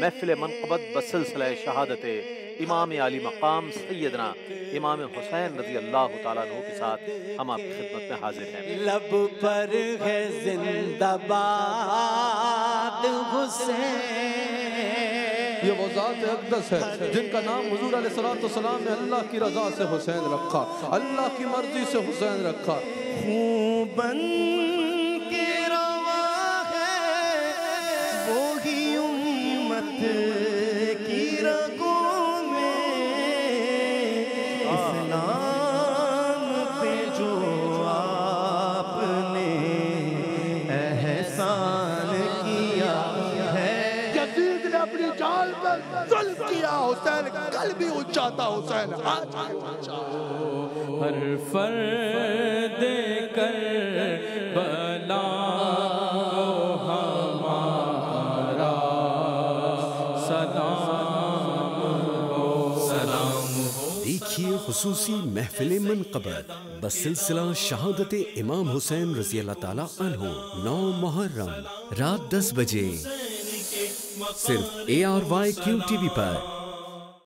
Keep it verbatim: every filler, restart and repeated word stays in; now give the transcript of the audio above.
محفل منقبت بسلسلہ شہادت امام علی مقام سیدنا امام حسین رضی اللہ تعالیٰ عنہ کے ساتھ ہم آپ کی خدمت میں حاضر ہیں. لب پر ہے زندہ باد حسین، یہ وہ ذات اقدس ہے جن کا نام حضور علیہ السلام نے اللہ کی رضا سے حسین رکھا، اللہ کی مرضی سے حسین رکھا. خوبن کے روا ہے وہی امت کی رگوں میں، اسلام پہ جو آپ نے احسان کیا ہے، یزید نے اپنی جال پر ظلم کیا حسین، کل بھی اونچاتا حسین، آج بھی اونچاتا. ہر فرد کربلا ہمارا سلام ہو سلام ہو. دیکھیے خصوصی محفل منقبت بسلسلہ شہادت امام حسین رضی اللہ تعالیٰ عنہ، نو محرم رات دس بجے صرف A R Y Q T V per.